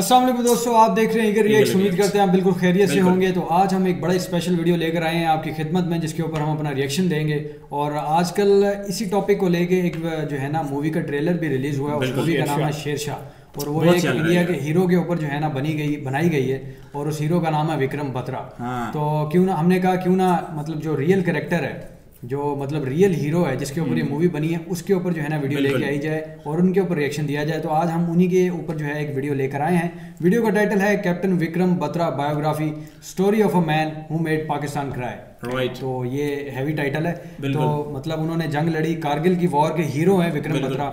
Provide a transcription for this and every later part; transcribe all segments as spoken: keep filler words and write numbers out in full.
अस्सलाम वालेकुम दोस्तों, आप देख रहे हैं इगर रिएक्ट। उम्मीद करते हैं आप बिल्कुल खैरियत से होंगे। तो आज हम एक बड़ा स्पेशल वीडियो लेकर आए हैं आपकी खिदमत में, जिसके ऊपर हम अपना रिएक्शन देंगे। और आजकल इसी टॉपिक को लेके एक जो है ना मूवी का ट्रेलर भी रिलीज हुआ है। उस मूवी का नाम है शेरशाह, और वो एक इंडिया के हीरो के ऊपर जो है ना बनी गई बनाई गई है, और उस हीरो का नाम है विक्रम बत्रा। तो क्यों ना हमने कहा क्यों ना मतलब जो रियल कैरेक्टर है, जो मतलब रियल हीरो है जिसके ऊपर ये मूवी बनी है, उसके ऊपर जो है ना वीडियो लेके आई जाए और उनके ऊपर रिएक्शन दिया जाए। तो आज हम उन्हीं के ऊपर जो है एक वीडियो लेकर आए हैं। वीडियो का टाइटल है captain Vikram Batra biography, story of a man who made Pakistan cry. Right, तो ये हैवी टाइटल है। तो मतलब उन्होंने जंग लड़ी, कारगिल की वॉर के हीरो हैं विक्रम बत्रा।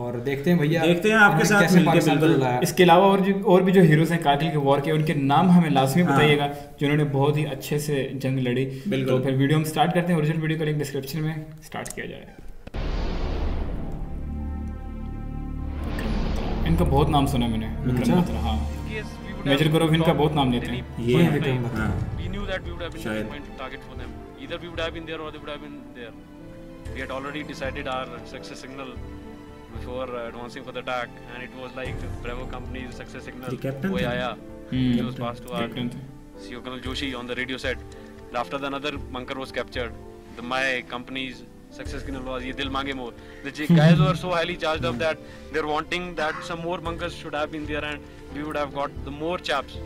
और देखते हैं भैया, देखते हैं आपके साथ कैसे पाकिस्तान। इसके अलावा और और भी जो हीरोज हैं कारगिल के वॉर के, उनके नाम हमें लाजमी बताइएगा, जिन्होंने बहुत ही अच्छे से जंग लड़ी। तो फिर वीडियो हम स्टार्ट करते हैं। ओरिजिनल वीडियो एक डिस्क्रिप्शन में स्टार्ट किया जाएगा। इनका बहुत नाम सुना मैंने, विक्रम बत्रा। हाँ, मेजर गौरव इनका बहुत नाम लेते हैं। ये Vikram Batra, we knew that we would have been target for them, either we would have been there और they would have been there. We had already decided our success signal before advancing for the attack, and it was like Bravo company's success signal. Koi aaya, it was passed to our C E O Colonel Joshi on the radio set. After that, another bunker was captured. The my company's success signal was "Ye Dil Mange More." The guys were so highly charged up that they're wanting that some more bunkers should have been there, and we would have got the more chaps.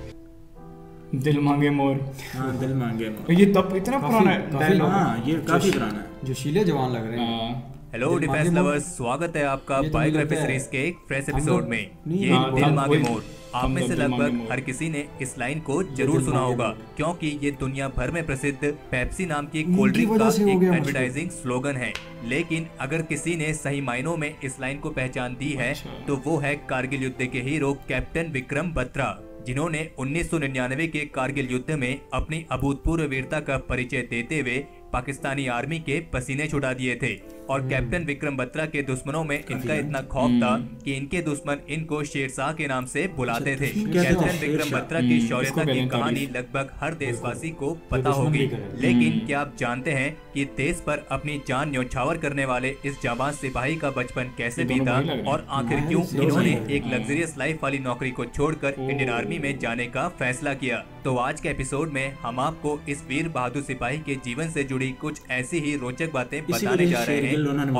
दिल मांगे मोर। हाँ, दिल मांगे मोर। ये तब इतना पुराना है। हाँ, ये काफी पुराना है। जोशीले जवान लग रहे हैं। हेलो डिफेंस लवर्स, स्वागत है आपका बायोग्राफी सीरीज के एक फ्रेश एपिसोड में। ये दिल मांगे मोर आप में से लगभग हर किसी ने इस लाइन को जरूर सुना होगा, क्योंकि ये दुनिया भर में प्रसिद्ध पेप्सी नाम की कोल्ड ड्रिंक का एक एडवर्टाइजिंग स्लोगन है। लेकिन अगर किसी ने सही मायनों में इस लाइन को पहचान दी है तो वो है कारगिल युद्ध के हीरो कैप्टन विक्रम बत्रा, जिन्होंने उन्नीस सौ निन्यानवे के कारगिल युद्ध में अपनी अभूतपूर्व वीरता का परिचय देते हुए पाकिस्तानी आर्मी के पसीने छुड़ा दिए थे। और कैप्टन विक्रम बत्रा के दुश्मनों में इनका इतना खौफ था कि इनके दुश्मन इनको शेरशाह के नाम से बुलाते थे। कैप्टन विक्रम बत्रा की शौर्यता की कहानी लगभग हर देशवासी को पता होगी, लेकिन क्या आप जानते हैं कि देश पर अपनी जान न्योछावर करने वाले इस जाबाज सिपाही का बचपन कैसे बीता, और आखिर क्यों इन्होंने एक लग्जरियस लाइफ वाली नौकरी को छोड़कर इंडियन आर्मी में जाने का फैसला किया। तो आज के एपिसोड में हम आपको इस वीर बहादुर सिपाही के जीवन से जुड़ी कुछ ऐसी ही रोचक बातें बताने जा रहे हैं,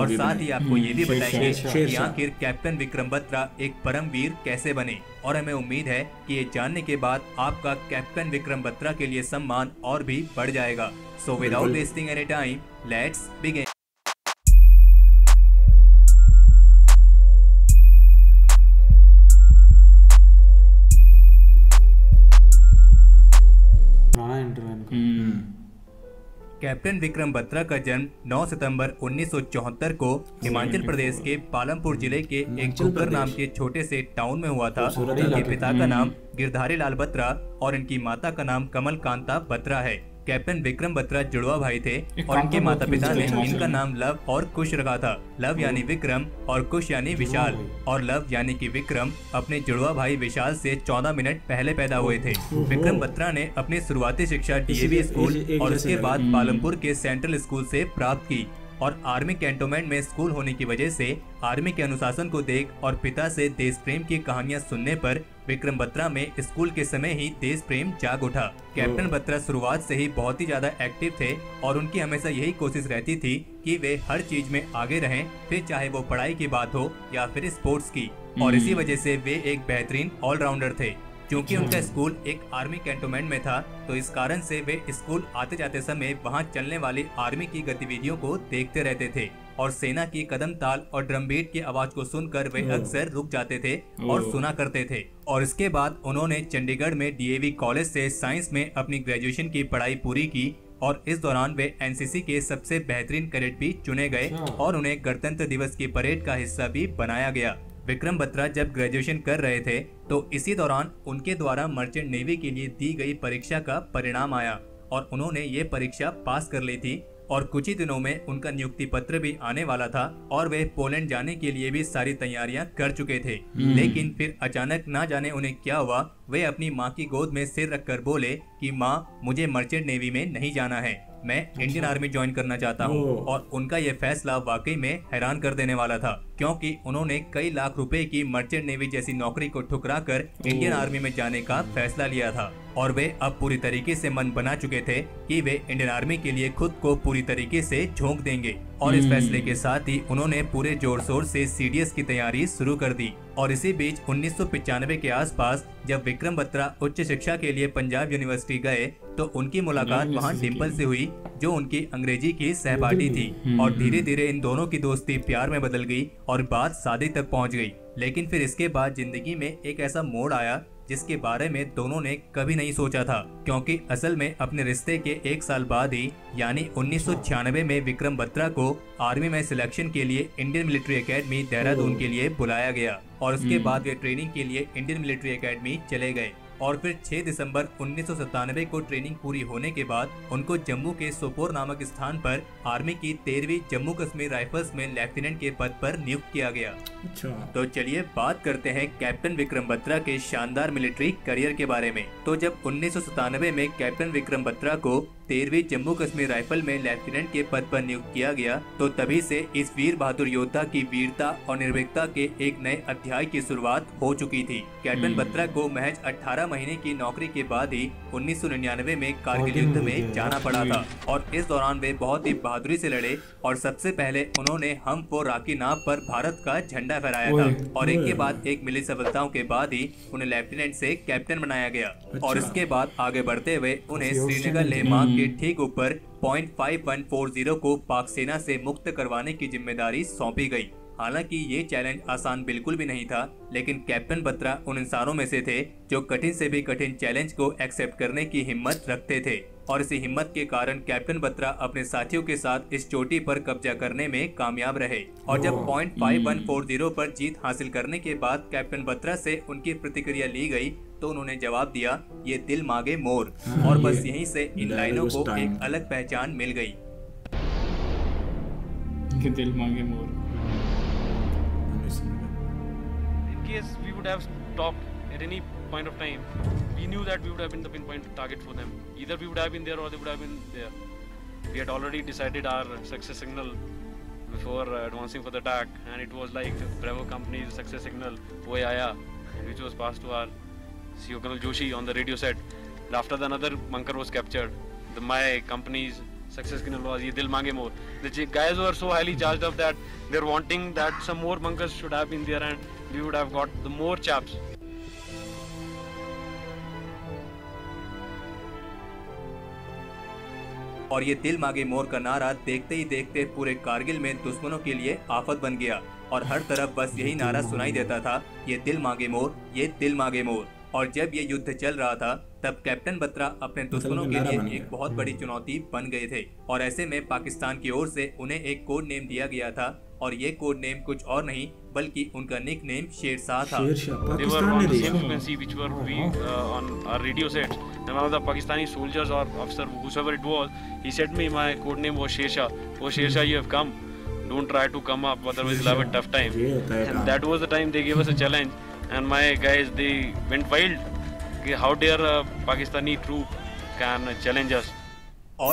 और साथ ही आपको ये भी बताएंगे कि आखिर कैप्टन विक्रम बत्रा एक परम वीर कैसे बने। और हमें उम्मीद है कि ये जानने के बाद आपका कैप्टन विक्रम बत्रा के लिए सम्मान और भी बढ़ जाएगा। So without wasting any time, let's begin. Captain Vikram Batra का जन्म नौ सितंबर उन्नीस सौ चौहत्तर को हिमाचल प्रदेश के पालमपुर जिले के एक कुकर नाम के छोटे से टाउन में हुआ था। इनके पिता का नाम गिरधारी लाल बत्रा और इनकी माता का नाम कमल कांता बत्रा है। कैप्टन विक्रम बत्रा जुड़वा भाई थे और इनके माता पिता ने इनका नाम लव और कुश रखा था। लव यानी विक्रम और कुश यानी विशाल, और लव यानी कि विक्रम अपने जुड़वा भाई विशाल से चौदह मिनट पहले पैदा हुए थे। विक्रम बत्रा ने अपनी शुरुआती शिक्षा डी ए वी स्कूल और उसके बाद पालमपुर के सेंट्रल स्कूल से प्राप्त की, और आर्मी कैंटोनमेंट में स्कूल होने की वजह से आर्मी के अनुशासन को देख और पिता से देश प्रेम की कहानियां सुनने पर विक्रम बत्रा में स्कूल के समय ही देश प्रेम जाग उठा। कैप्टन बत्रा शुरुआत से ही बहुत ही ज्यादा एक्टिव थे और उनकी हमेशा यही कोशिश रहती थी कि वे हर चीज में आगे रहें, फिर चाहे वो पढ़ाई की बात हो या फिर स्पोर्ट्स की, और इसी वजह से वे एक बेहतरीन ऑलराउंडर थे। क्योंकि उनका स्कूल एक आर्मी कैंटोनमेंट में था, तो इस कारण से वे स्कूल आते जाते समय वहां चलने वाली आर्मी की गतिविधियों को देखते रहते थे, और सेना की कदम ताल और ड्रमबीट की आवाज को सुनकर वे अक्सर रुक जाते थे और सुना करते थे। और इसके बाद उन्होंने चंडीगढ़ में डी ए वी कॉलेज से साइंस में अपनी ग्रेजुएशन की पढ़ाई पूरी की, और इस दौरान वे एन सी सी के सबसे बेहतरीन कैडेट भी चुने गए और उन्हें गणतंत्र दिवस की परेड का हिस्सा भी बनाया गया। विक्रम बत्रा जब ग्रेजुएशन कर रहे थे तो इसी दौरान उनके द्वारा मर्चेंट नेवी के लिए दी गई परीक्षा का परिणाम आया, और उन्होंने ये परीक्षा पास कर ली थी, और कुछ ही दिनों में उनका नियुक्ति पत्र भी आने वाला था, और वे पोलैंड जाने के लिए भी सारी तैयारियां कर चुके थे। लेकिन फिर अचानक ना जाने उन्हें क्या हुआ, वे अपनी माँ की गोद में सिर रखकर बोले कि माँ, मुझे मर्चेंट नेवी में नहीं जाना है। मैं इंडियन आर्मी ज्वाइन करना चाहता हूँ। और उनका ये फैसला वाकई में हैरान कर देने वाला था, क्योंकि उन्होंने कई लाख रुपए की मर्चेंट नेवी जैसी नौकरी को ठुकराकर इंडियन आर्मी में जाने का फैसला लिया था। और वे अब पूरी तरीके से मन बना चुके थे कि वे इंडियन आर्मी के लिए खुद को पूरी तरीके से झोंक देंगे। और इस फैसले के साथ ही उन्होंने पूरे जोर शोर से सीडीएस की तैयारी शुरू कर दी। और इसी बीच उन्नीस सौ पिचानवे के आसपास जब विक्रम बत्रा उच्च शिक्षा के लिए पंजाब यूनिवर्सिटी गए तो उनकी मुलाकात वहाँ डिम्पल से हुई, जो उनकी अंग्रेजी की सहपाठी थी। और धीरे धीरे इन दोनों की दोस्ती प्यार में बदल गई और बात शादी तक पहुँच गई। लेकिन फिर इसके बाद जिंदगी में एक ऐसा मोड़ आया जिसके बारे में दोनों ने कभी नहीं सोचा था, क्योंकि असल में अपने रिश्ते के एक साल बाद ही यानी उन्नीस सौ छियानवे में विक्रम बत्रा को आर्मी में सिलेक्शन के लिए इंडियन मिलिट्री एकेडमी देहरादून के लिए बुलाया गया। और उसके बाद वे ट्रेनिंग के लिए इंडियन मिलिट्री एकेडमी चले गए। और फिर छह दिसंबर उन्नीस सौ सत्तानवे को ट्रेनिंग पूरी होने के बाद उनको जम्मू के सोपोर नामक स्थान पर आर्मी की तेरहवीं जम्मू कश्मीर राइफल्स में लेफ्टिनेंट के पद पर नियुक्त किया गया। अच्छा। तो चलिए बात करते हैं कैप्टन विक्रम बत्रा के शानदार मिलिट्री करियर के बारे में। तो जब उन्नीस सौ सत्तानवे में कैप्टन विक्रम बत्रा को तेरहवीं जम्मू कश्मीर राइफल में लेफ्टिनेंट के पद पर नियुक्त किया गया तो तभी से इस वीर बहादुर योद्धा की वीरता और निर्भीकता के एक नए अध्याय की शुरुआत हो चुकी थी। कैप्टन बत्रा को महज अठारह महीने की नौकरी के बाद ही उन्नीस सौ निन्यानवे में कारगिल युद्ध में जाना पड़ा था। और इस दौरान वे बहुत ही बहादुरी से लड़े और सबसे पहले उन्होंने हम फो राकी नाव पर भारत का झंडा फहराया था। और एक के बाद एक मिली सफलताओं के बाद ही उन्हें लेफ्टिनेंट से कैप्टन बनाया गया। और इसके बाद आगे बढ़ते हुए उन्हें श्रीनगर लेह मार्ग के ठीक ऊपर पॉइंट फिफ्टी वन फोर्टी को पाक सेना से मुक्त करवाने की जिम्मेदारी सौंपी गई। हालांकि ये चैलेंज आसान बिल्कुल भी नहीं था, लेकिन कैप्टन बत्रा उन इंसानों में से थे जो कठिन से भी कठिन चैलेंज को एक्सेप्ट करने की हिम्मत रखते थे। और इसी हिम्मत के कारण कैप्टन बत्रा अपने साथियों के साथ इस चोटी पर कब्जा करने में कामयाब रहे। और जब पॉइंट फिफ्टी वन फोर्टी पर जीत हासिल करने के बाद कैप्टन बत्रा से उनकी प्रतिक्रिया ली गई तो उन्होंने जवाब दिया, ये दिल मांगे मोर। और बस यहीं से इन लाइनों को एक अलग पहचान मिल गई। ये दिल मांगे मोर। Yes, we would have stopped at any point of time. We knew that we would have been the pinpoint target for them. Either we would have been there or they would have been there. We had already decided our success signal before advancing for the attack, and it was like Bravo Company's success signal, "Oye Aaya," which was passed to our C O Colonel Joshi on the radio set. And after that, another bunker was captured. The my company's success signal was, "Ye Dil Mange More." The guys were so highly charged up that they're wanting that some more bunkers should have been there and. We would have got the more chaps. और ये दिल मांगे मोर का नारा देखते ही देखते पूरे कारगिल में दुश्मनों के लिए आफत बन गया। और हर तरफ बस यही नारा सुनाई देता था, ये दिल मांगे मोर, ये दिल मांगे मोर। और जब ये युद्ध चल रहा था तब कैप्टन बत्रा अपने दुश्मनों के लिए एक बहुत बड़ी चुनौती बन गए थे। और ऐसे में पाकिस्तान की ओर से उन्हें एक कोड नेम दिया गया था और ये कोड नेम कुछ और नहीं बल्कि उनका निक नेम शेरशाह था। और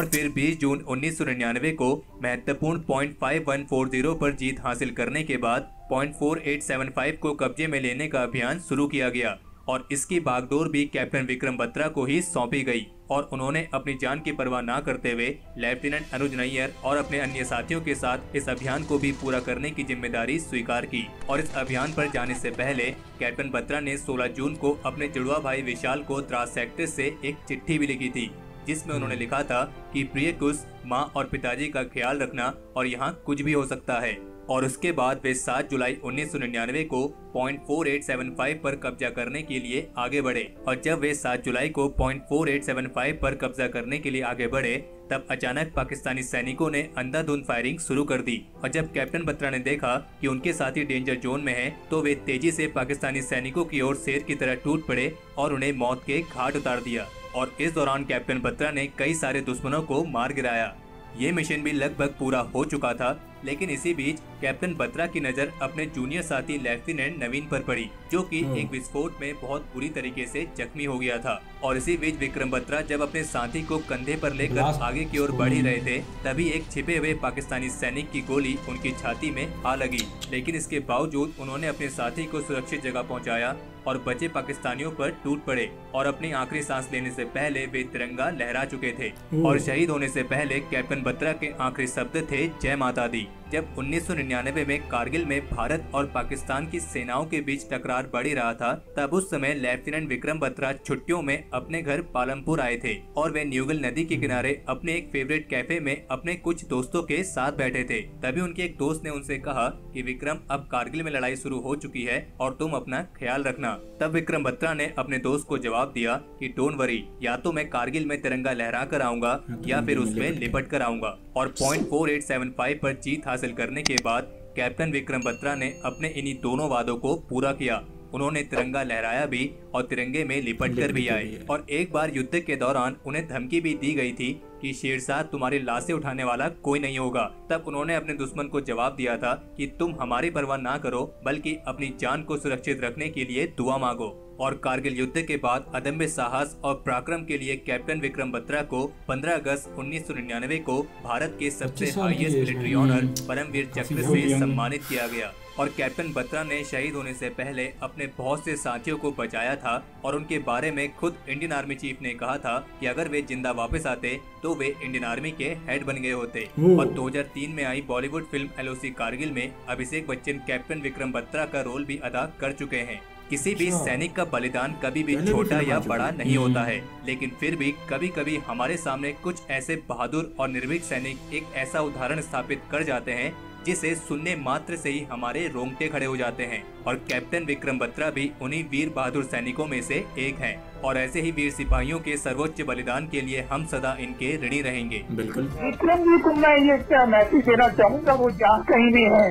फिर बीस जून उन्नीस सौ निन्यानवे को महत्वपूर्ण पॉइंट फिफ्टी वन फोर्टी पर जीत हासिल करने के बाद point forty eight seventy five को कब्जे में लेने का अभियान शुरू किया गया। और इसकी भागदौड़ भी कैप्टन विक्रम बत्रा को ही सौंपी गई। और उन्होंने अपनी जान की परवाह ना करते हुए लेफ्टिनेंट अनुज नैयर और अपने अन्य साथियों के साथ इस अभियान को भी पूरा करने की जिम्मेदारी स्वीकार की। और इस अभियान पर जाने से पहले कैप्टन बत्रा ने सोलह जून को अपने जुड़वा भाई विशाल को द्रास सेक्टर से एक चिट्ठी भी लिखी थी, जिसमें उन्होंने लिखा था कि प्रिय कुश, माँ और पिताजी का ख्याल रखना और यहाँ कुछ भी हो सकता है। और उसके बाद वे सात जुलाई उन्नीस सौ निन्यानवे को point forty eight seventy five पर कब्जा करने के लिए आगे बढ़े। और जब वे सात जुलाई को point forty eight seventy five पर कब्जा करने के लिए आगे बढ़े तब अचानक पाकिस्तानी सैनिकों ने अंधाधुंध फायरिंग शुरू कर दी। और जब कैप्टन बत्रा ने देखा कि उनके साथी डेंजर जोन में हैं, तो वे तेजी से पाकिस्तानी सैनिकों की ओर शेर की तरह टूट पड़े और उन्हें मौत के घाट उतार दिया। और इस दौरान कैप्टन बत्रा ने कई सारे दुश्मनों को मार गिराया। ये मिशन भी लगभग पूरा हो चुका था लेकिन इसी बीच कैप्टन बत्रा की नज़र अपने जूनियर साथी लेफ्टिनेंट नवीन पर पड़ी, जो कि एक विस्फोट में बहुत बुरी तरीके से जख्मी हो गया था। और इसी बीच विक्रम बत्रा जब अपने साथी को कंधे पर लेकर आगे की ओर बढ़ ही रहे थे, तभी एक छिपे हुए पाकिस्तानी सैनिक की गोली उनकी छाती में आ लगी। लेकिन इसके बावजूद उन्होंने अपने साथी को सुरक्षित जगह पहुँचाया और बचे पाकिस्तानियों पर टूट पड़े और अपनी आखिरी सांस लेने से पहले वे तिरंगा लहरा चुके थे। और शहीद होने से पहले कैप्टन बत्रा के आखिरी शब्द थे जय माता दी। जब उन्नीस सौ निन्यानवे में कारगिल में भारत और पाकिस्तान की सेनाओं के बीच तकरार बढ़ी रहा था, तब उस समय लेफ्टिनेंट विक्रम बत्रा छुट्टियों में अपने घर पालमपुर आए थे और वे न्यूगल नदी के किनारे अपने एक फेवरेट कैफे में अपने कुछ दोस्तों के साथ बैठे थे। तभी उनके एक दोस्त ने उनसे कहा कि विक्रम, अब कारगिल में लड़ाई शुरू हो चुकी है और तुम अपना ख्याल रखना। तब विक्रम बत्रा ने अपने दोस्त को जवाब दिया कि डोंट वरी, या तो मैं कारगिल में तिरंगा लहरा कर आऊंगा या फिर उसमें लिपट कर आऊंगा। और point four eight seven five पर जीत हासिल करने के बाद कैप्टन विक्रम बत्रा ने अपने इन्हीं दोनों वादों को पूरा किया। उन्होंने तिरंगा लहराया भी और तिरंगे में लिपट कर भी आए। और एक बार युद्ध के दौरान उन्हें धमकी भी दी गई थी कि शेरशाह तुम्हारी लाशें उठाने वाला कोई नहीं होगा। तब उन्होंने अपने दुश्मन को जवाब दिया था कि तुम हमारी परवाह ना करो बल्कि अपनी जान को सुरक्षित रखने के लिए दुआ मांगो। और कारगिल युद्ध के बाद अदम्य साहस और पराक्रम के लिए कैप्टन विक्रम बत्रा को पंद्रह अगस्त उन्नीस सौ निन्यानवे को भारत के सबसे हाईएस्ट मिलिट्री ऑनर परमवीर चक्र से सम्मानित किया गया। और कैप्टन बत्रा ने शहीद होने से पहले अपने बहुत से साथियों को बचाया था और उनके बारे में खुद इंडियन आर्मी चीफ ने कहा था कि अगर वे जिंदा वापस आते तो वे इंडियन आर्मी के हेड बन गए होते। और दो हज़ार तीन में आई बॉलीवुड फिल्म एलओसी कारगिल में अभिषेक बच्चन कैप्टन विक्रम बत्रा का रोल भी अदा कर चुके हैं। किसी भी सैनिक का बलिदान कभी भी छोटा या बड़ा नहीं होता है, लेकिन फिर भी कभी कभी हमारे सामने कुछ ऐसे बहादुर और निर्भीक सैनिक एक ऐसा उदाहरण स्थापित कर जाते हैं जिसे सुनने मात्र से ही हमारे रोंगटे खड़े हो जाते हैं। और कैप्टन विक्रम बत्रा भी उन्हीं वीर बहादुर सैनिकों में से एक हैं और ऐसे ही वीर सिपाहियों के सर्वोच्च बलिदान के लिए हम सदा इनके ऋणी रहेंगे। बिल्कुल विक्रम जी को मैं ये क्या मैसेज देना चाहूँगा, वो जहाँ कहीं भी है,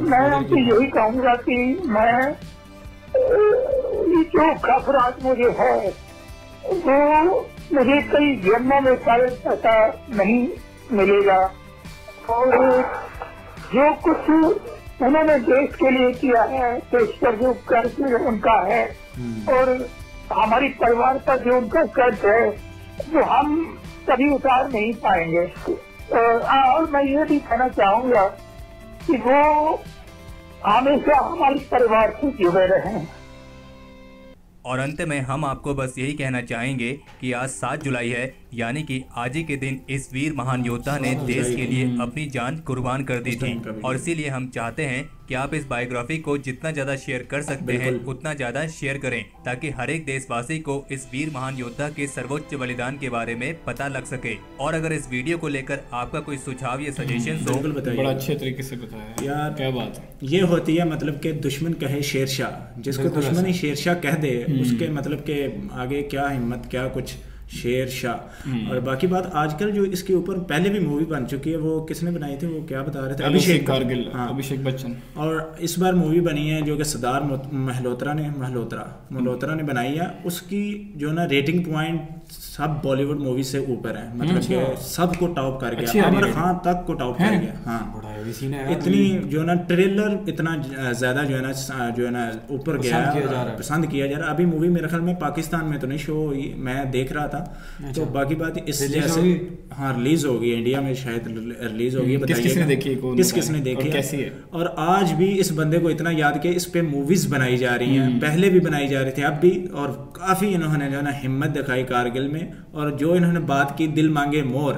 मैं आपसे यही कहूँगा कि मैं जो घबराहट मुझे है वो मुझे कई जन्मों में शायद पता नहीं मिलेगा। और जो कुछ उन्होंने देश के लिए किया है, देश पर जो कर्ज उनका है और हमारी परिवार पर जो उनका कर्ज है वो हम कभी उतार नहीं पाएंगे। और मैं ये भी कहना चाहूँगा कि वो हमेशा हमारे परिवार से जुड़े रहें। और अंत में हम आपको बस यही कहना चाहेंगे कि आज सात जुलाई है, यानी कि आज ही के दिन इस वीर महान योद्धा ने देश के लिए अपनी जान कुर्बान कर दी थी। और इसीलिए हम चाहते हैं कि आप इस बायोग्राफी को जितना ज़्यादा शेयर कर सकते हैं उतना ज़्यादा शेयर करें, ताकि हर एक देशवासी को इस वीर महान योद्धा के सर्वोच्च बलिदान के बारे में पता लग सके। और अगर इस वीडियो को लेकर आपका कोई सुझाव या सजेशन हो, बड़ा अच्छे तरीके से बताया यार, क्या बात है। ये होती है मतलब के दुश्मन कहे शेरशाह, जिसको दुश्मन ही शेरशाह कह दे उसके मतलब के आगे क्या हिम्मत, क्या कुछ शेरशाह। और बाकी बात आजकल जो इसके ऊपर पहले भी मूवी बन चुकी है, वो किसने बनाई थी, वो क्या बता रहे थे, अभिषेक कारगिल, हाँ अभिषेक बच्चन। और इस बार मूवी बनी है जो कि सरदार मल्होत्रा ने मल्होत्रा मल्होत्रा ने बनाई है। उसकी जो ना रेटिंग पॉइंट सब बॉलीवुड मूवी से ऊपर है, मतलब सब को टॉप कर गया, आमिर खान तक को टॉप कर गया। हाँ, इतनी जो ना ट्रेलर इतना ज्यादा जो है ना जो है ना ऊपर गया, पसंद किया जा रहा। अभी मूवी मेरे ख्याल में पाकिस्तान में तो नहीं शो हुई, मैं देख रहा था। तो बाकी बात इस जैसे हाँ रिलीज होगी, इंडिया में शायद रिलीज होगी, बताइए किसने देखी, किस किसने देखी, कैसी है। और आज भी इस बंदे को इतना याद किया, इस पे मूवीज बनाई जा रही हैं, पहले भी बनाई जा रही थी, अब भी। और काफी इन्होंने जो ना हिम्मत दिखाई कारगिल में, और जो इन्होंने बात की दिल मांगे मोर,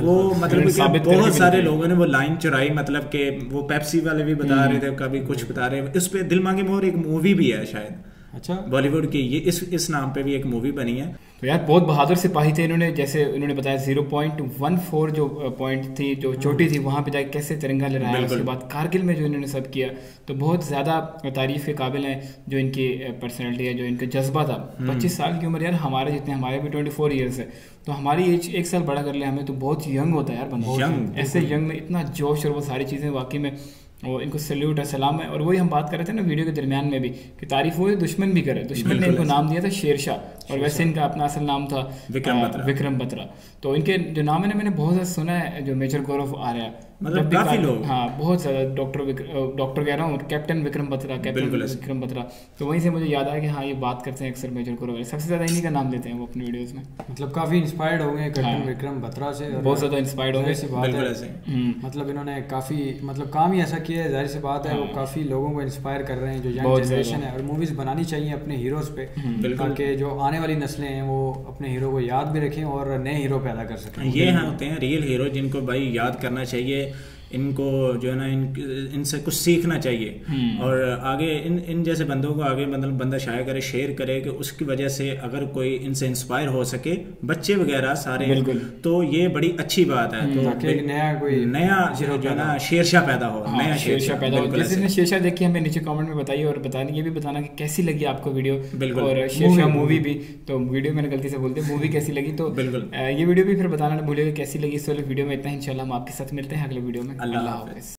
वो मतलब बहुत सारे लोगों ने वो लाइन चुराई, मतलब के वो पेप्सी वाले भी बता रहे थे, कभी कुछ बता रहे। उस पे दिल मांगे मोर एक मूवी भी है शायद, अच्छा बॉलीवुड की, ये इस इस नाम पे भी एक मूवी बनी है। तो यार बहुत बहादुर सिपाही थे इन्होंने, जैसे इन्होंने बताया ज़ीरो पॉइंट वन फोर जो पॉइंट थी, जो चोटी थी, वहाँ पे जाकर कैसे तिरंगा लहराया, उसके बाद कारगिल में जो इन्होंने सब किया, तो बहुत ज़्यादा तारीफ़ के काबिल हैं जो इनकी पर्सनैलिटी है, जो इनका जज्बा था। पच्चीस साल की उम्र यार, हमारे जितने, हमारे भी ट्वेंटी फोर ईयर्स है, तो हमारी एज एक साल बड़ा कर ले हमें, तो बहुत यंग होता है यार बंदा। ऐसे यंग में इतना जोश और वो सारी चीज़ें, वाकई में और इनको सल्यूट है, सलाम है। और वही हम बात कर रहे थे ना वीडियो के दरमियान में भी कि तारीफ वो दुश्मन भी करे, दुश्मन ने इनको नाम दिया था शेरशाह, और वैसे इनका अपना असल नाम था विक्रम बत्रा। विक्रम बत्रा तो इनके जो नाम है ना, मैंने बहुत ज़्यादा सुना है, जो मेजर गौरव आर्या, मतलब काफी लोग, हाँ बहुत सारा डॉक्टर डॉक्टर कह रहा हूँ कैप्टन विक्रम बत्रा, कैप्टन विक्रम बत्रा। तो वहीं से मुझे याद आया कि हाँ ये बात करते हैं अक्सर मेजर गौरव आर्य, सबसे ज़्यादा इन्हीं का नाम लेते हैं वो अपनी वीडियोस में। मतलब काफ़ी इंस्पायर्ड हो गए कैप्टन विक्रम बत्रा से, बहुत ज़्यादा इंस्पायर्ड हो गए। ऐसी बात है, मतलब इन्होंने काफ़ी मतलब काम ही ऐसा किया है, जाहिर सी बात है वो काफ़ी लोगों को इंस्पायर कर रहे हैं जो यंग जनरेशन है। और मूवीज़ बनानी चाहिए अपने हीरोज़ पे, ताकि जो आने वाली नस्लें हैं वो अपने हीरो को याद भी रखें और नए हीरो पैदा कर सकें। ये होते हैं रियल हीरो जिनको भाई याद करना चाहिए, इनको जो है ना इन इनसे कुछ सीखना चाहिए और आगे इन इन जैसे बंदों को आगे मतलब बंदा शायर करे, शेयर करे कि उसकी वजह से अगर कोई इनसे इंस्पायर हो सके बच्चे वगैरह सारे, तो ये बड़ी अच्छी बात है। तो नया कोई नया जो है ना शेरशाह पैदा हो, हाँ, नया शेरशाह पैदा हो। जिसने शेरशाह देखी हमें नीचे कमेंट में बताइए और बताने ये भी बताना कि कैसी लगी आपको वीडियो, बिल्कुल, और शेरशाह मूवी भी। तो वीडियो मैंने गलती से बोलते मूवी कैसी लगी, तो बिल्कुल ये वीडियो भी फिर बताना भूलिएगा कैसी लगी। इस वाले वीडियो में इतना ही, इंशाल्लाह हम आपके साथ मिलते हैं अगले वीडियो में। अल्लाह हाफ़िज़।